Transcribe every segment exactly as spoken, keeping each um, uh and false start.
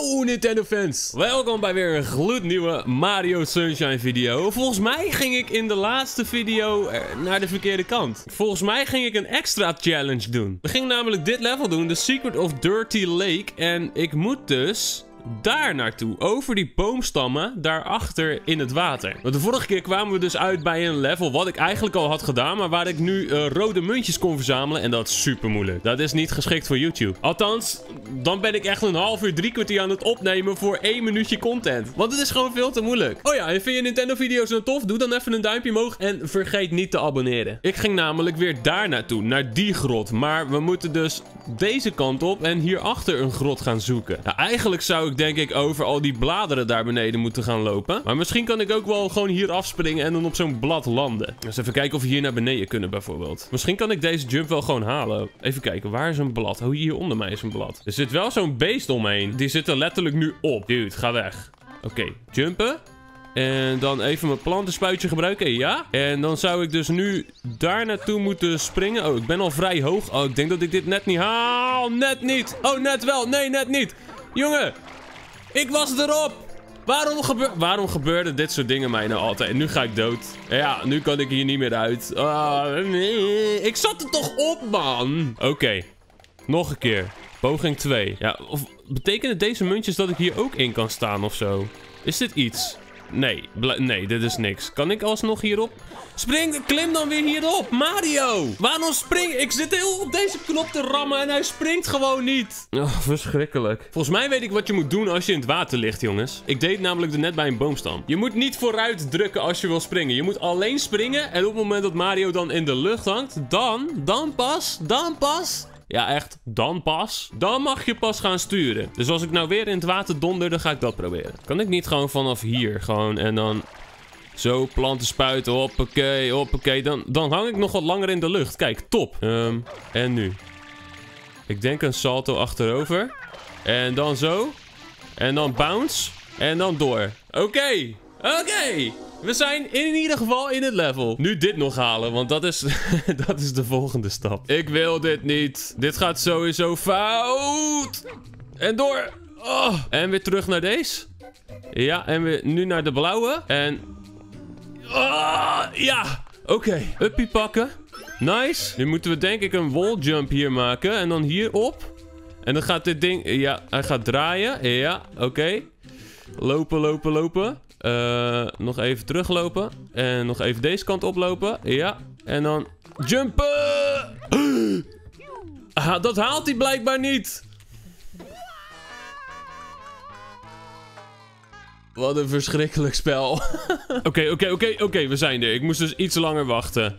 Yo Nintendo fans, welkom bij weer een gloednieuwe Mario Sunshine video. Volgens mij ging ik in de laatste video naar de verkeerde kant. Volgens mij ging ik een extra challenge doen. We gingen namelijk dit level doen, The Secret of Dirty Lake. En ik moet dus daar naartoe, over die boomstammen, daarachter in het water. Want de vorige keer kwamen we dus uit bij een level wat ik eigenlijk al had gedaan, maar waar ik nu uh, rode muntjes kon verzamelen. En dat is super moeilijk. Dat is niet geschikt voor YouTube. Althans, dan ben ik echt een half uur, drie kwartier aan het opnemen voor één minuutje content. Want het is gewoon veel te moeilijk. Oh ja, en vind je Nintendo video's nou tof? Doe dan even een duimpje omhoog en vergeet niet te abonneren. Ik ging namelijk weer daar naartoe, naar die grot. Maar we moeten dus deze kant op en hierachter een grot gaan zoeken. Nou, eigenlijk zou ik denk ik over al die bladeren daar beneden moeten gaan lopen. Maar misschien kan ik ook wel gewoon hier afspringen en dan op zo'n blad landen. Dus even kijken of we hier naar beneden kunnen bijvoorbeeld. Misschien kan ik deze jump wel gewoon halen. Even kijken, waar is een blad? Oh, hier onder mij is een blad. Er zit wel zo'n beest omheen. Die zit er letterlijk nu op. Dude, ga weg. Oké, okay, jumpen. En dan even mijn plantenspuitje gebruiken, ja. En dan zou ik dus nu daar naartoe moeten springen. Oh, ik ben al vrij hoog. Oh, ik denk dat ik dit net niet haal. Net niet. Oh, net wel. Nee, net niet. Jongen. Ik was erop! Waarom, gebe Waarom gebeurde dit soort dingen mij nou altijd? Nu ga ik dood. Ja, nu kan ik hier niet meer uit. Uh, nee. Ik zat er toch op, man! Oké. Okay. Nog een keer. Poging twee. Ja, of betekenen deze muntjes dat ik hier ook in kan staan of zo? Is dit iets? Nee. Nee, dit is niks. Kan ik alsnog hierop? Spring, klim dan weer hierop, Mario! Waarom spring? Ik zit heel op deze knop te rammen en hij springt gewoon niet. Oh, verschrikkelijk. Volgens mij weet ik wat je moet doen als je in het water ligt, jongens. Ik deed namelijk er net bij een boomstam. Je moet niet vooruit drukken als je wil springen. Je moet alleen springen en op het moment dat Mario dan in de lucht hangt, dan, dan pas, dan pas... Ja, echt, dan pas. Dan mag je pas gaan sturen. Dus als ik nou weer in het water donder, dan ga ik dat proberen. Kan ik niet gewoon vanaf hier gewoon en dan... Zo, planten spuiten, hoppakee, hoppakee. Dan, dan hang ik nog wat langer in de lucht. Kijk, top. Um, en nu? Ik denk een salto achterover. En dan zo. En dan bounce. En dan door. Oké, okay. oké. Okay. We zijn in ieder geval in het level. Nu dit nog halen, want dat is, dat is de volgende stap. Ik wil dit niet. Dit gaat sowieso fout. En door. Oh. En weer terug naar deze. Ja, en weer nu naar de blauwe. En... Oh, ja, oké. Okay. Uppie pakken. Nice. Nu moeten we denk ik een wall jump hier maken. En dan hierop. En dan gaat dit ding... Ja, hij gaat draaien. Ja, oké. Okay. Lopen, lopen, lopen. Uh, nog even teruglopen. En nog even deze kant oplopen. Ja, en dan... Jumpen! Ah, dat haalt hij blijkbaar niet. Wat een verschrikkelijk spel. Oké, okay, oké, okay, oké, okay, oké, okay, we zijn er. Ik moest dus iets langer wachten.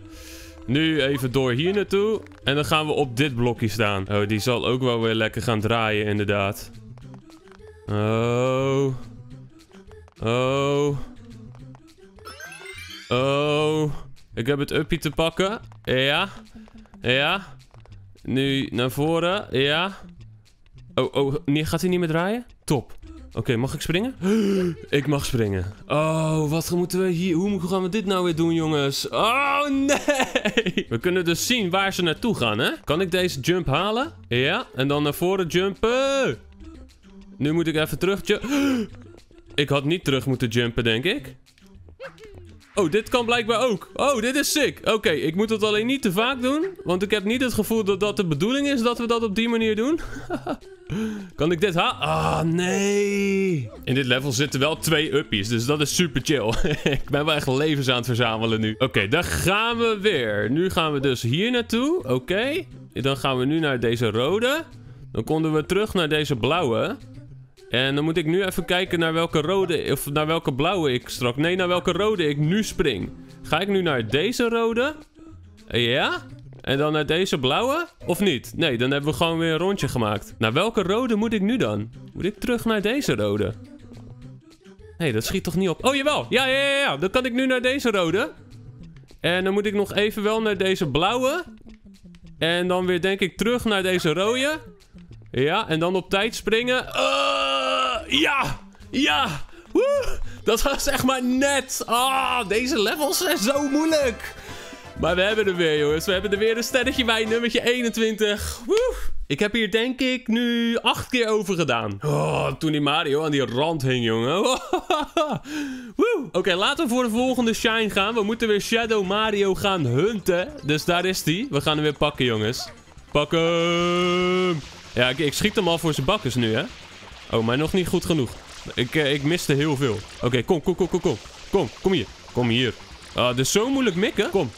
Nu even door hier naartoe. En dan gaan we op dit blokje staan. Oh, die zal ook wel weer lekker gaan draaien, inderdaad. Oh. Oh. Oh. Ik heb het uppie te pakken. Ja. Ja. Nu naar voren. Ja. Oh, oh, gaat hij niet meer draaien? Top. Oké, okay, mag ik springen? Ik mag springen. Oh, wat moeten we hier... Hoe gaan we dit nou weer doen, jongens? Oh, nee! We kunnen dus zien waar ze naartoe gaan, hè? Kan ik deze jump halen? Ja, en dan naar voren jumpen. Nu moet ik even terug... Ik had niet terug moeten jumpen, denk ik. Oh, dit kan blijkbaar ook. Oh, dit is sick. Oké, okay, ik moet het alleen niet te vaak doen. Want ik heb niet het gevoel dat dat de bedoeling is dat we dat op die manier doen. Kan ik dit ha? Ah, oh, nee. In dit level zitten wel twee uppies, dus dat is super chill. Ik ben wel echt levens aan het verzamelen nu. Oké, okay, daar gaan we weer. Nu gaan we dus hier naartoe. Oké. Okay. Dan gaan we nu naar deze rode. Dan konden we terug naar deze blauwe. En dan moet ik nu even kijken naar welke rode... Of naar welke blauwe ik straks... Nee, naar welke rode ik nu spring. Ga ik nu naar deze rode? Ja? En dan naar deze blauwe? Of niet? Nee, dan hebben we gewoon weer een rondje gemaakt. Naar welke rode moet ik nu dan? Moet ik terug naar deze rode? Nee, dat schiet toch niet op? Oh, jawel! Ja, ja, ja, ja. Dan kan ik nu naar deze rode. En dan moet ik nog even wel naar deze blauwe. En dan weer denk ik terug naar deze rode. Ja, en dan op tijd springen. Uh, ja! Ja! Woe! Dat was echt maar net. Ah, deze levels zijn zo moeilijk. Maar we hebben er weer, jongens. We hebben er weer een sterretje bij, nummertje eenentwintig. Woe! Ik heb hier denk ik nu acht keer over gedaan. Oh, toen die Mario aan die rand hing, jongen. Oké, okay, laten we voor de volgende shine gaan. We moeten weer Shadow Mario gaan hunten. Dus daar is die. We gaan hem weer pakken, jongens. Pakken! Ja, ik, ik schiet hem al voor zijn bakkers nu, hè. Oh, maar nog niet goed genoeg. Ik, eh, ik miste heel veel. Oké, okay, kom, kom, kom, kom, kom. Kom, kom hier. Kom hier. Ah, dit is zo moeilijk mikken. Kom.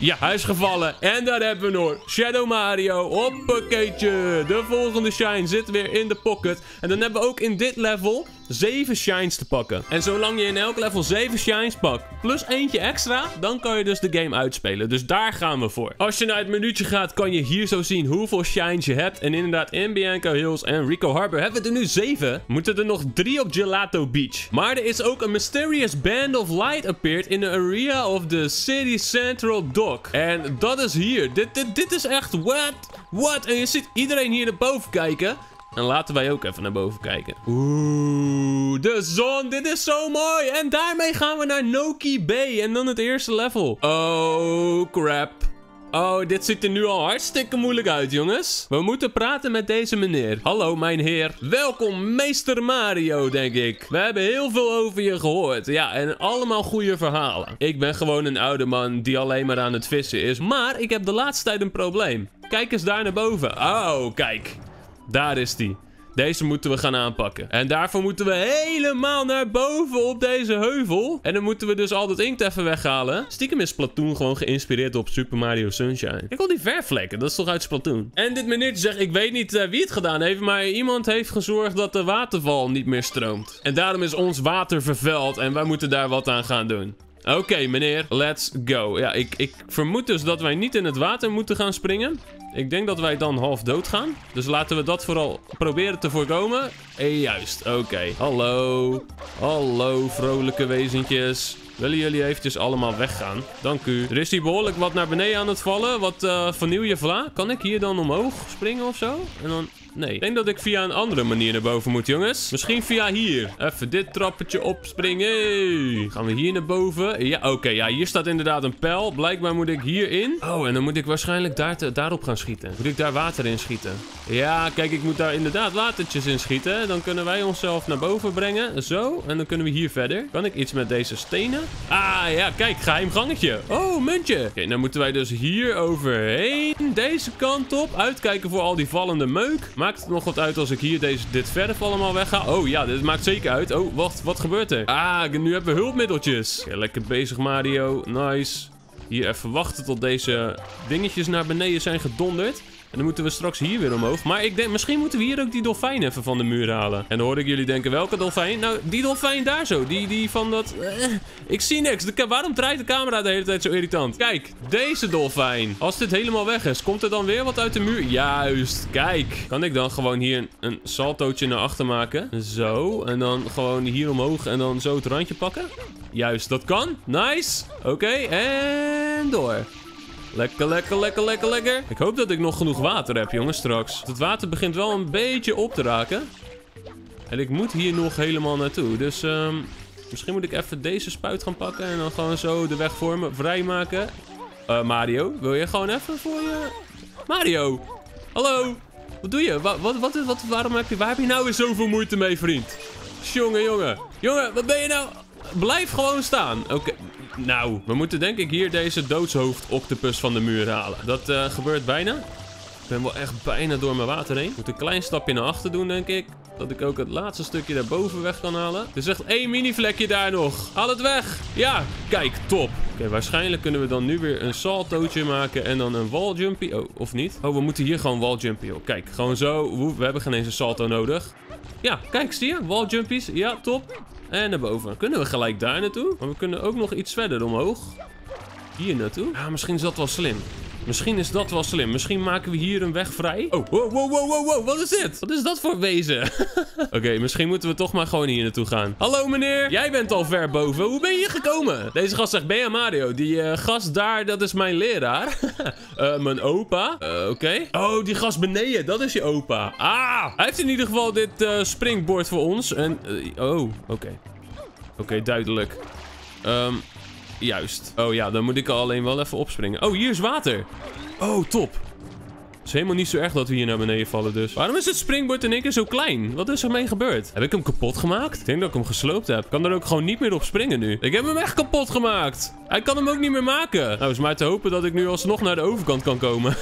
Ja, hij is gevallen. En daar hebben we nog Shadow Mario. Hoppakeetje. De volgende shine zit weer in de pocket. En dan hebben we ook in dit level zeven shines te pakken. En zolang je in elk level zeven shines pakt, plus eentje extra, dan kan je dus de game uitspelen. Dus daar gaan we voor. Als je naar het menu'tje gaat, kan je hier zo zien hoeveel shines je hebt. En inderdaad, in Bianco Hills en Ricco Harbor hebben we er nu zeven. Moeten er nog drie op Gelato Beach. Maar er is ook een mysterious band of light appeared in the area of the City Central Dock. En dat is hier. Dit, dit, dit is echt what? What? En je ziet iedereen hier naar boven kijken. En laten wij ook even naar boven kijken. Oeh, de zon. Dit is zo mooi. En daarmee gaan we naar Noki Bay. En dan het eerste level. Oh, crap. Oh, dit ziet er nu al hartstikke moeilijk uit, jongens. We moeten praten met deze meneer. Hallo, mijn heer. Welkom, meester Mario, denk ik. We hebben heel veel over je gehoord. Ja, en allemaal goede verhalen. Ik ben gewoon een oude man die alleen maar aan het vissen is. Maar ik heb de laatste tijd een probleem. Kijk eens daar naar boven. Oh, kijk. Daar is die. Deze moeten we gaan aanpakken. En daarvoor moeten we helemaal naar boven op deze heuvel. En dan moeten we dus al dat inkt even weghalen. Stiekem is Splatoon gewoon geïnspireerd op Super Mario Sunshine. Kijk al die verfvlekken, dat is toch uit Splatoon. En dit meneertje zegt, ik weet niet wie het gedaan heeft, maar iemand heeft gezorgd dat de waterval niet meer stroomt. En daarom is ons water vervuild en wij moeten daar wat aan gaan doen. Oké, okay, meneer. Let's go. Ja, ik, ik vermoed dus dat wij niet in het water moeten gaan springen. Ik denk dat wij dan half dood gaan. Dus laten we dat vooral proberen te voorkomen. Eh, juist. Oké. Okay. Hallo. Hallo, vrolijke wezentjes. Willen jullie eventjes allemaal weggaan? Dank u. Er is hier behoorlijk wat naar beneden aan het vallen. Wat uh, vanil je vla. Kan ik hier dan omhoog springen of zo? En dan... Nee. Ik denk dat ik via een andere manier naar boven moet, jongens. Misschien via hier. Even dit trappetje opspringen. Hey. Gaan we hier naar boven? Ja, oké. Okay, ja, hier staat inderdaad een pijl. Blijkbaar moet ik hierin. Oh, en dan moet ik waarschijnlijk daar te, daarop gaan schieten. Moet ik daar water in schieten? Ja, kijk, ik moet daar inderdaad watertjes in schieten. Dan kunnen wij onszelf naar boven brengen. Zo. En dan kunnen we hier verder. Kan ik iets met deze stenen? Ah, ja, kijk. Geheim gangetje. Oh, muntje. Oké, okay, dan moeten wij dus hier overheen. Deze kant op. Uitkijken voor al die vallende meuk. Maakt het nog wat uit als ik hier deze, dit verf allemaal wegga? Oh ja, dit maakt zeker uit. Oh, wacht. Wat gebeurt er? Ah, nu hebben we hulpmiddeltjes. Okay, lekker bezig, Mario. Nice. Hier even wachten tot deze dingetjes naar beneden zijn gedonderd. En dan moeten we straks hier weer omhoog. Maar ik denk, misschien moeten we hier ook die dolfijn even van de muur halen. En dan hoor ik jullie denken, welke dolfijn? Nou, die dolfijn daar zo. Die, die van dat... Uh, ik zie niks. De, waarom draait de camera de hele tijd zo irritant? Kijk, deze dolfijn. Als dit helemaal weg is, komt er dan weer wat uit de muur? Juist, kijk. Kan ik dan gewoon hier een, een saltootje naar achter maken? Zo, en dan gewoon hier omhoog en dan zo het randje pakken? Juist, dat kan. Nice. Oké, okay, en door. Lekker, lekker, lekker, lekker, lekker. Ik hoop dat ik nog genoeg water heb, jongens, straks. Het water begint wel een beetje op te raken. En ik moet hier nog helemaal naartoe. Dus um, misschien moet ik even deze spuit gaan pakken. En dan gewoon zo de weg voor me vrijmaken. Uh, Mario, wil je gewoon even voor je... Mario! Hallo! Wat doe je? Wat, wat, wat, wat, waarom heb je, waar heb je nou weer zoveel moeite mee, vriend? Jongen, jongen. Jongen, wat ben je nou... Blijf gewoon staan. Oké. Okay. Nou, we moeten denk ik hier deze doodshoofd-octopus van de muur halen. Dat uh, gebeurt bijna. Ik ben wel echt bijna door mijn water heen. Ik moet een klein stapje naar achter doen, denk ik. Dat ik ook het laatste stukje daarboven weg kan halen. Er is echt één mini-vlekje daar nog. Haal het weg. Ja, kijk, top. Oké, okay, waarschijnlijk kunnen we dan nu weer een saltootje maken en dan een walljumpy. Oh, of niet? Oh, we moeten hier gewoon walljumpy op. Kijk, gewoon zo. We hebben geen eens een salto nodig. Ja, kijk, zie je? Walljumpies. Ja, top. En naar boven. Kunnen we gelijk daar naartoe? Maar we kunnen ook nog iets verder omhoog. Hier naartoe. Ah, misschien is dat wel slim. Misschien is dat wel slim. Misschien maken we hier een weg vrij. Oh, wow, wow, wow, wow, wow. Wat is dit? Wat is dat voor wezen? Oké, okay, misschien moeten we toch maar gewoon hier naartoe gaan. Hallo meneer. Jij bent al ver boven. Hoe ben je hier gekomen? Deze gast zegt, ben je Mario? Die uh, gast daar, dat is mijn leraar. uh, mijn opa. Uh, Oké. Okay. Oh, die gast beneden. Dat is je opa. Ah, hij heeft in ieder geval dit uh, springbord voor ons. En, uh, oh, oké. Okay. Oké, okay, duidelijk. Um... Juist. Oh ja, dan moet ik alleen wel even opspringen. Oh, hier is water. Oh, top. is helemaal niet zo erg dat we hier naar beneden vallen dus. Waarom is het springboard in één keer zo klein? Wat is er mee gebeurd? Heb ik hem kapot gemaakt? Ik denk dat ik hem gesloopt heb. Ik kan er ook gewoon niet meer op springen nu. Ik heb hem echt kapot gemaakt. Hij kan hem ook niet meer maken. Nou, is maar te hopen dat ik nu alsnog naar de overkant kan komen.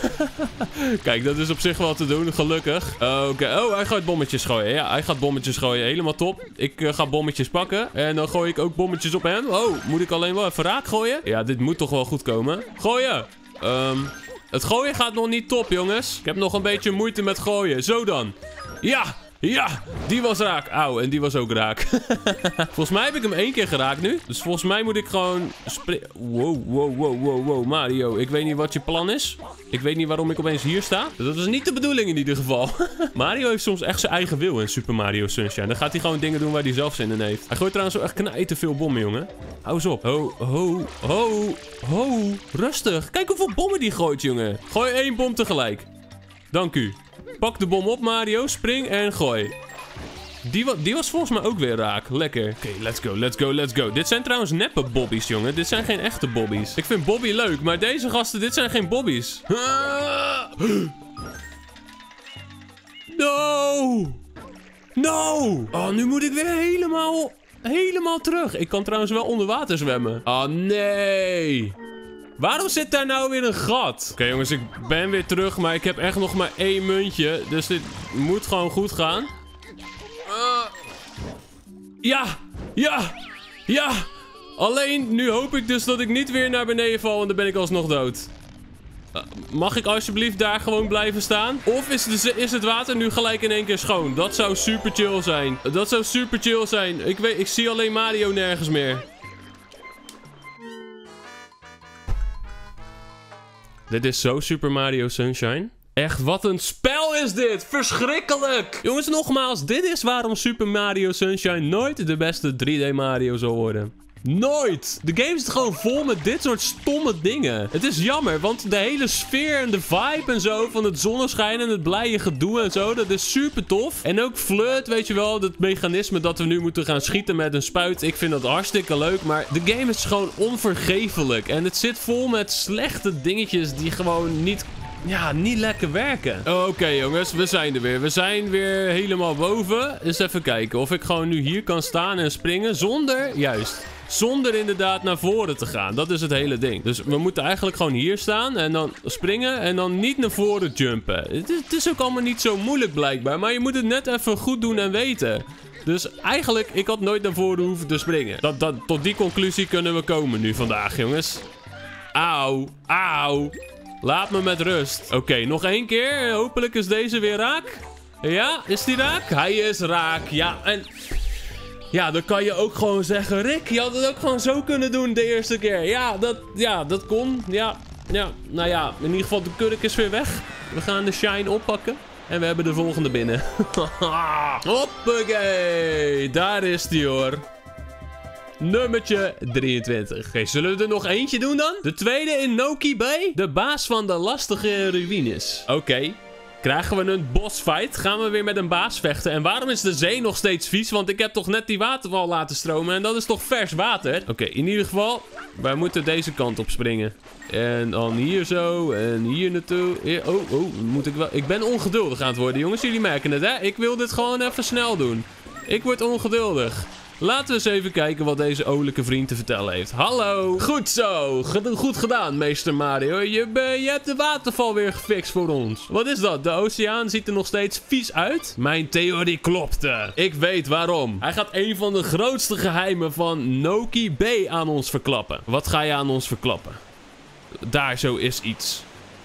Kijk, dat is op zich wel te doen, gelukkig. Oké, okay. Oh, hij gaat bommetjes gooien. Ja, hij gaat bommetjes gooien. Helemaal top. Ik uh, ga bommetjes pakken. En dan gooi ik ook bommetjes op hem. Oh, moet ik alleen wel even raak gooien? Ja, dit moet toch wel goed komen. Gooien! Um, het gooien gaat nog niet top, jongens. Ik heb nog een beetje moeite met gooien. Zo dan. Ja! Ja, die was raak. Auw, en die was ook raak. Volgens mij heb ik hem één keer geraakt nu. Dus volgens mij moet ik gewoon... Wow, wow, wow, wow, wow, Mario. Ik weet niet wat je plan is. Ik weet niet waarom ik opeens hier sta. Dat was niet de bedoeling in ieder geval. Mario heeft soms echt zijn eigen wil in Super Mario Sunshine. Dan gaat hij gewoon dingen doen waar hij zelf zin in heeft. Hij gooit trouwens ook echt knijten veel bommen, jongen. Hou eens op. Ho, ho, ho, ho. Rustig. Kijk hoeveel bommen die gooit, jongen. Gooi één bom tegelijk. Dank u. Pak de bom op, Mario. Spring en gooi. Die, wa die was volgens mij ook weer raak. Lekker. Oké, okay, let's go, let's go, let's go. Dit zijn trouwens neppe bobbies, jongen. Dit zijn geen echte bobbies. Ik vind Bobby leuk, maar deze gasten, dit zijn geen bobbies. No! No! Oh, nu moet ik weer helemaal, helemaal terug. Ik kan trouwens wel onder water zwemmen. Oh, nee! Waarom zit daar nou weer een gat? Oké okay, jongens, ik ben weer terug, maar ik heb echt nog maar één muntje. Dus dit moet gewoon goed gaan. Uh, ja, ja, ja. Alleen, nu hoop ik dus dat ik niet weer naar beneden val en dan ben ik alsnog dood. Uh, mag ik alsjeblieft daar gewoon blijven staan? Of is, de, is het water nu gelijk in één keer schoon? Dat zou super chill zijn. Dat zou super chill zijn. Ik weet, ik zie alleen Mario nergens meer. Dit is zo Super Mario Sunshine. Echt, wat een spel is dit! Verschrikkelijk! Jongens, nogmaals, dit is waarom Super Mario Sunshine nooit de beste drie D Mario zal worden. Nooit! De game zit gewoon vol met dit soort stomme dingen. Het is jammer, want de hele sfeer en de vibe en zo van het zonneschijn en het blije gedoe en zo, dat is super tof. En ook flirt, weet je wel, dat mechanisme dat we nu moeten gaan schieten met een spuit. Ik vind dat hartstikke leuk, maar de game is gewoon onvergeeflijk. En het zit vol met slechte dingetjes die gewoon niet... Ja, niet lekker werken. Oké okay, jongens, we zijn er weer. We zijn weer helemaal boven. Eens even kijken of ik gewoon nu hier kan staan en springen zonder... Juist. Zonder inderdaad naar voren te gaan. Dat is het hele ding. Dus we moeten eigenlijk gewoon hier staan en dan springen en dan niet naar voren jumpen. Het is, het is ook allemaal niet zo moeilijk blijkbaar, maar je moet het net even goed doen en weten. Dus eigenlijk, ik had nooit naar voren hoeven te springen. Dat, dat, tot die conclusie kunnen we komen nu vandaag, jongens. Auw, auw. Laat me met rust. Oké, okay, nog één keer. Hopelijk is deze weer raak. Ja, is die raak? Hij is raak. Ja, en... Ja, dan kan je ook gewoon zeggen... Rick, je had het ook gewoon zo kunnen doen de eerste keer. Ja, dat, ja, dat kon. Ja, ja, nou ja. In ieder geval, de kurk is weer weg. We gaan de shine oppakken. En we hebben de volgende binnen. Hoppakee. Daar is die hoor. Nummertje drieëntwintig. Oké, okay, zullen we er nog eentje doen dan? De tweede in Noki Bay. De baas van de lastige ruïnes. Oké. Okay. Krijgen we een bossfight? Gaan we weer met een baas vechten? En waarom is de zee nog steeds vies? Want ik heb toch net die waterval laten stromen. En dat is toch vers water? Oké, okay, in ieder geval. Wij moeten deze kant op springen. En dan hier zo. En hier naartoe. Hier, oh, oh. Moet ik wel... Ik ben ongeduldig aan het worden, jongens. Jullie merken het, hè? Ik wil dit gewoon even snel doen. Ik word ongeduldig. Laten we eens even kijken wat deze olijke vriend te vertellen heeft. Hallo. Goed zo. Goed gedaan, meester Mario. Je, ben, je hebt de waterval weer gefixt voor ons. Wat is dat? De oceaan ziet er nog steeds vies uit. Mijn theorie klopte. Ik weet waarom. Hij gaat een van de grootste geheimen van Noki Bay aan ons verklappen. Wat ga je aan ons verklappen? Daar zo is iets.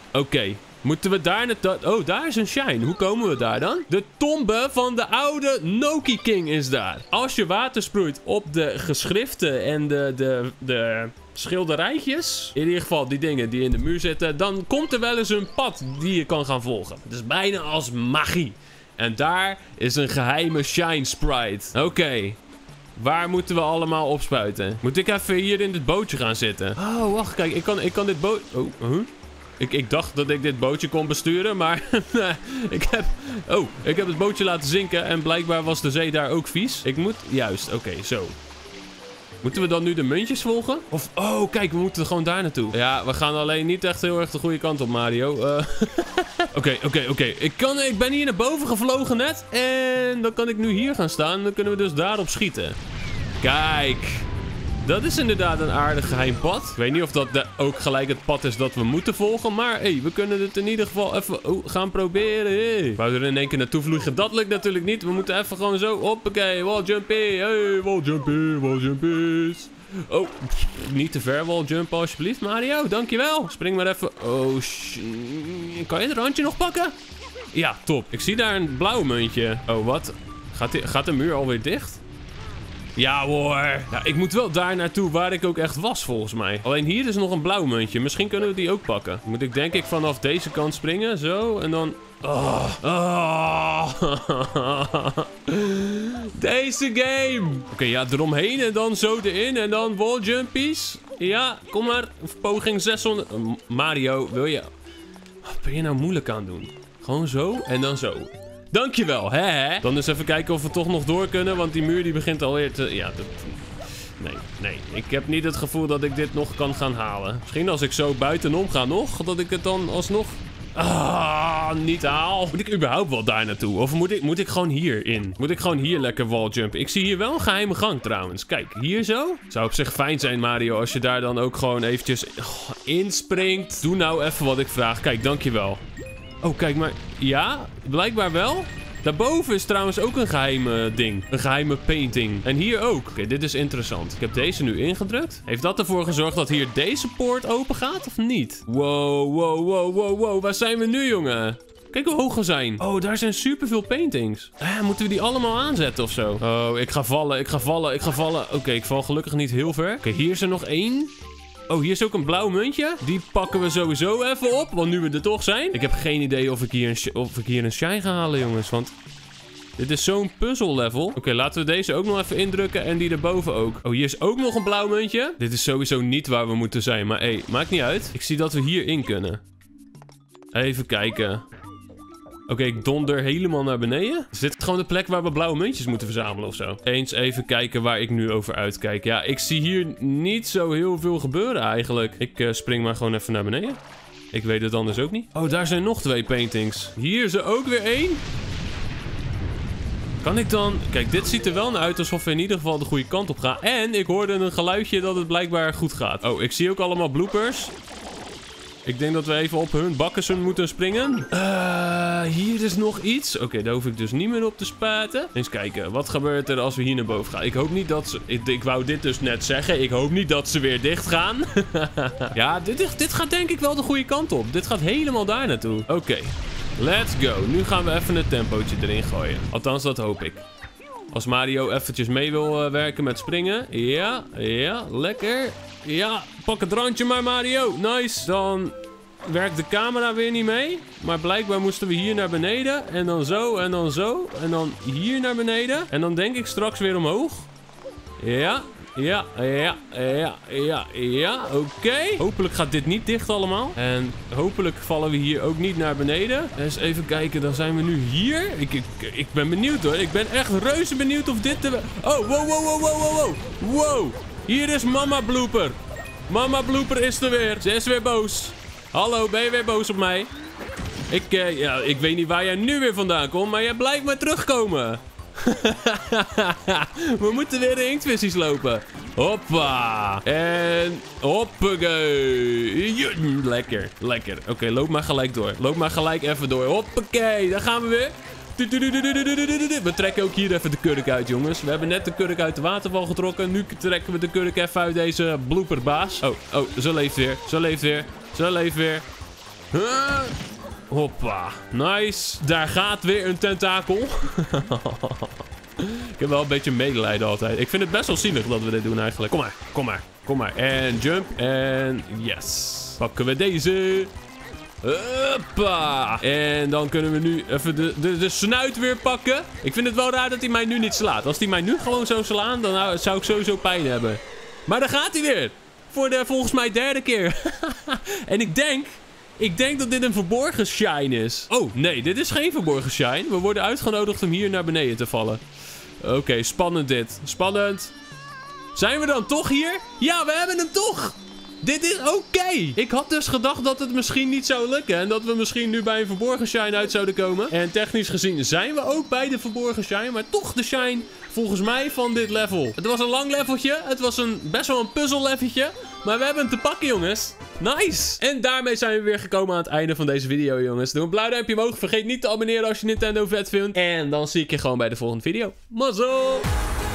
Oké. Okay. Moeten we daar naartoe... Oh, daar is een shine. Hoe komen we daar dan? De tombe van de oude Noki King is daar. Als je water sproeit op de geschriften en de, de, de schilderijtjes... In ieder geval die dingen die in de muur zitten... Dan komt er wel eens een pad die je kan gaan volgen. Het is bijna als magie. En daar is een geheime shine sprite. Oké. Okay. Waar moeten we allemaal opspuiten? Moet ik even hier in dit bootje gaan zitten? Oh, wacht. Kijk, ik kan, ik kan dit boot... Oh, huh? Ik, ik dacht dat ik dit bootje kon besturen, maar ik heb... Oh, ik heb het bootje laten zinken en blijkbaar was de zee daar ook vies. Ik moet... Juist, oké, okay, zo. Moeten we dan nu de muntjes volgen? Of, oh, kijk, we moeten gewoon daar naartoe. Ja, we gaan alleen niet echt heel erg de goede kant op, Mario. Uh... Oké, oké, oké. Ik kan, ik ben hier naar boven gevlogen net. En dan kan ik nu hier gaan staan. Dan kunnen we dus daarop schieten. Kijk. Dat is inderdaad een aardig geheim pad. Ik weet niet of dat ook gelijk het pad is dat we moeten volgen. Maar hey, we kunnen het in ieder geval even oh, gaan proberen. Hey. Ik wou er in één keer naartoe vliegen. Dat lukt natuurlijk niet. We moeten even gewoon zo. Hoppakee, walljumpie. Hey, walljumpie, walljumpies. Oh, niet te ver walljumpen alsjeblieft, Mario. Dankjewel. Spring maar even. Oh, kan je het randje nog pakken? Ja, top. Ik zie daar een blauw muntje. Oh, wat? Gaat, die, gaat de muur alweer dicht? Ja hoor. Nou, ik moet wel daar naartoe waar ik ook echt was volgens mij. Alleen hier is nog een blauw muntje. Misschien kunnen we die ook pakken. Moet ik denk ik vanaf deze kant springen. Zo. En dan... Oh. Oh. Deze game. Oké, okay, ja. Eromheen en dan zo erin. En dan walljumpies. Ja, kom maar. Poging zeshonderd. Mario, wil je... Wat ben je nou moeilijk aan het doen? Gewoon zo en dan zo. Dankjewel, hè? Dan eens even kijken of we toch nog door kunnen, want die muur die begint alweer te... Ja, dat... Nee, nee. Ik heb niet het gevoel dat ik dit nog kan gaan halen. Misschien als ik zo buitenom ga nog, dat ik het dan alsnog... Ah, niet haal. Moet ik überhaupt wel daar naartoe? Of moet ik, moet ik gewoon hierin? Moet ik gewoon hier lekker walljumpen? Ik zie hier wel een geheime gang trouwens. Kijk, hier zo. Zou op zich fijn zijn, Mario, als je daar dan ook gewoon eventjes oh, inspringt. Doe nou even wat ik vraag. Kijk, dankjewel. Oh, kijk maar. Ja, blijkbaar wel. Daarboven is trouwens ook een geheime ding. Een geheime painting. En hier ook. Oké, okay, dit is interessant. Ik heb deze nu ingedrukt. Heeft dat ervoor gezorgd dat hier deze poort open gaat of niet? Wow, wow, wow, wow, wow. Waar zijn we nu, jongen? Kijk hoe hoog we zijn. Oh, daar zijn superveel paintings. Ah, moeten we die allemaal aanzetten of zo? Oh, ik ga vallen, ik ga vallen, ik ga vallen. Oké, okay, ik val gelukkig niet heel ver. Oké, okay, hier is er nog één. Oh, hier is ook een blauw muntje. Die pakken we sowieso even op, want nu we er toch zijn. Ik heb geen idee of ik hier een, of ik hier een shine ga halen, jongens. Want dit is zo'n puzzel level. Oké, okay, laten we deze ook nog even indrukken en die erboven ook. Oh, hier is ook nog een blauw muntje. Dit is sowieso niet waar we moeten zijn, maar hé, hey, maakt niet uit. Ik zie dat we hierin kunnen. Even kijken. Oké, okay, ik donder helemaal naar beneden. Is dit gewoon de plek waar we blauwe muntjes moeten verzamelen of zo? Eens even kijken waar ik nu over uitkijk. Ja, ik zie hier niet zo heel veel gebeuren eigenlijk. Ik uh, spring maar gewoon even naar beneden. Ik weet het anders ook niet. Oh, daar zijn nog twee paintings. Hier is er ook weer één. Kan ik dan... Kijk, dit ziet er wel naar uit alsof we in ieder geval de goede kant op gaan. En ik hoorde een geluidje dat het blijkbaar goed gaat. Oh, ik zie ook allemaal bloopers. Ik denk dat we even op hun bakken moeten springen. Uh, hier is nog iets. Oké, okay, daar hoef ik dus niet meer op te spaten. Eens kijken, wat gebeurt er als we hier naar boven gaan? Ik hoop niet dat ze... Ik, ik wou dit dus net zeggen. Ik hoop niet dat ze weer dicht gaan. Ja, dit, dit gaat denk ik wel de goede kant op. Dit gaat helemaal daar naartoe. Oké, okay, let's go. Nu gaan we even het tempootje erin gooien. Althans, dat hoop ik. Als Mario eventjes mee wil uh, werken met springen. Ja, ja, lekker. Ja, pak het randje maar, Mario. Nice. Dan werkt de camera weer niet mee. Maar blijkbaar moesten we hier naar beneden. En dan zo, en dan zo. En dan hier naar beneden. En dan denk ik straks weer omhoog. Ja, ja, ja, ja, ja, ja. Oké. Okay. Hopelijk gaat dit niet dicht allemaal. En hopelijk vallen we hier ook niet naar beneden. Eens even kijken, dan zijn we nu hier. Ik, ik, ik ben benieuwd hoor. Ik ben echt reuze benieuwd of dit te... Oh, wow, wow, wow, wow, wow, wow. Wow. Hier is Mama Blooper. Mama Blooper is er weer. Ze is weer boos. Hallo, ben je weer boos op mij? Ik, eh, ja, ik weet niet waar jij nu weer vandaan komt, maar jij blijft maar terugkomen. We moeten weer de inktvissies lopen. Hoppa. En hoppakee. Ja, lekker, lekker. Oké, okay, loop maar gelijk door. Loop maar gelijk even door. Hoppakee, daar gaan we weer. We trekken ook hier even de kurk uit, jongens. We hebben net de kurk uit de waterval getrokken. Nu trekken we de kurk even uit deze blooperbaas. Oh, oh, ze leeft weer. Ze leeft weer. Ze leeft weer. Huh? Hoppa. Nice. Daar gaat weer een tentakel. Ik heb wel een beetje medelijden altijd. Ik vind het best wel zielig dat we dit doen eigenlijk. Kom maar, kom maar, kom maar. En jump. En yes. Pakken we deze... Hoppa. En dan kunnen we nu even de, de, de snuit weer pakken. Ik vind het wel raar dat hij mij nu niet slaat. Als hij mij nu gewoon zou slaan, dan zou ik sowieso pijn hebben. Maar daar gaat hij weer. Voor de volgens mij derde keer. En ik denk... Ik denk dat dit een verborgen shine is. Oh, nee, dit is geen verborgen shine. We worden uitgenodigd om hier naar beneden te vallen. Oké, okay, spannend dit. Spannend. Zijn we dan toch hier? Ja, we hebben hem toch! Dit is oké! Okay. Ik had dus gedacht dat het misschien niet zou lukken. En dat we misschien nu bij een verborgen shine uit zouden komen. En technisch gezien zijn we ook bij de verborgen shine. Maar toch de shine volgens mij van dit level. Het was een lang leveltje. Het was een, best wel een puzzel leveltje. Maar we hebben hem te pakken, jongens. Nice! En daarmee zijn we weer gekomen aan het einde van deze video, jongens. Doe een blauw duimpje omhoog. Vergeet niet te abonneren als je Nintendo vet vindt. En dan zie ik je gewoon bij de volgende video. Mazzel!